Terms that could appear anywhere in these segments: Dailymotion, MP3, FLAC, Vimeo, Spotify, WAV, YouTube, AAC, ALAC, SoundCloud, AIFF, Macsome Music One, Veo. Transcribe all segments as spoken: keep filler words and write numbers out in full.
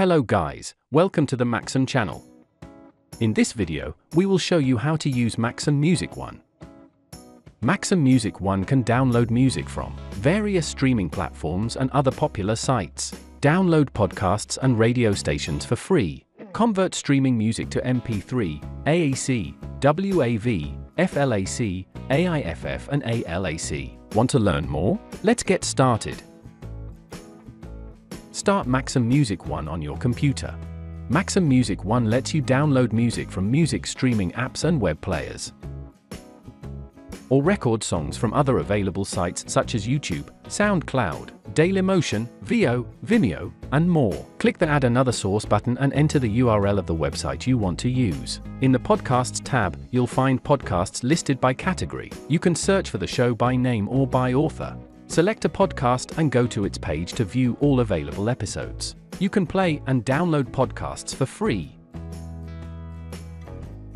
Hello guys, welcome to the Macsome channel. In this video, we will show you how to use Macsome Music One. Macsome Music One can download music from various streaming platforms and other popular sites, download podcasts and radio stations for free, convert streaming music to M P three, A A C, W A V, FLAC, A I F F and A L A C. Want to learn more? Let's get started. Start Macsome Music One on your computer. Macsome Music One lets you download music from music streaming apps and web players, or record songs from other available sites such as YouTube, SoundCloud, Dailymotion, Veo, Vimeo, and more. Click the Add Another Source button and enter the U R L of the website you want to use. In the Podcasts tab, you'll find podcasts listed by category. You can search for the show by name or by author. Select a podcast and go to its page to view all available episodes. You can play and download podcasts for free.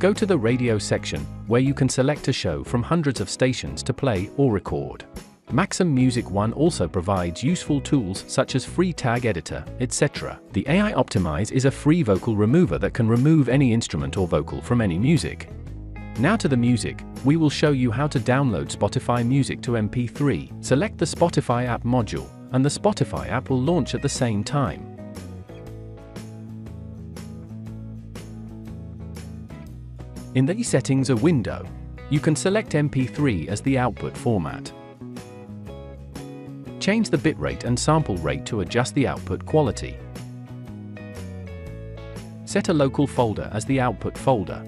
Go to the radio section, where you can select a show from hundreds of stations to play or record. Macsome Music One also provides useful tools such as Free Tag Editor, et cetera. The A I Optimize is a free vocal remover that can remove any instrument or vocal from any music. Now to the music, we will show you how to download Spotify music to M P three. Select the Spotify app module, and the Spotify app will launch at the same time. In the Settings a window, you can select M P three as the output format. Change the bitrate and sample rate to adjust the output quality. Set a local folder as the output folder.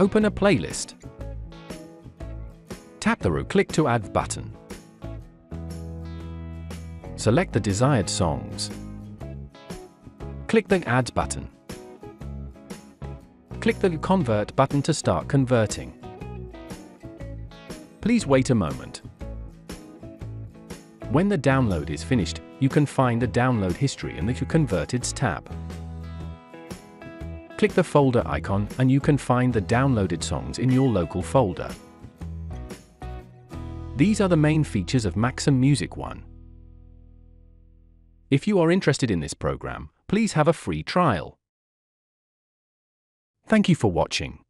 Open a playlist. Tap the Click to Add button. Select the desired songs. Click the Add button. Click the Convert button to start converting. Please wait a moment. When the download is finished, you can find the download history in the Converteds tab. Click the folder icon and you can find the downloaded songs in your local folder. These are the main features of Macsome Music One. If you are interested in this program, please have a free trial. Thank you for watching.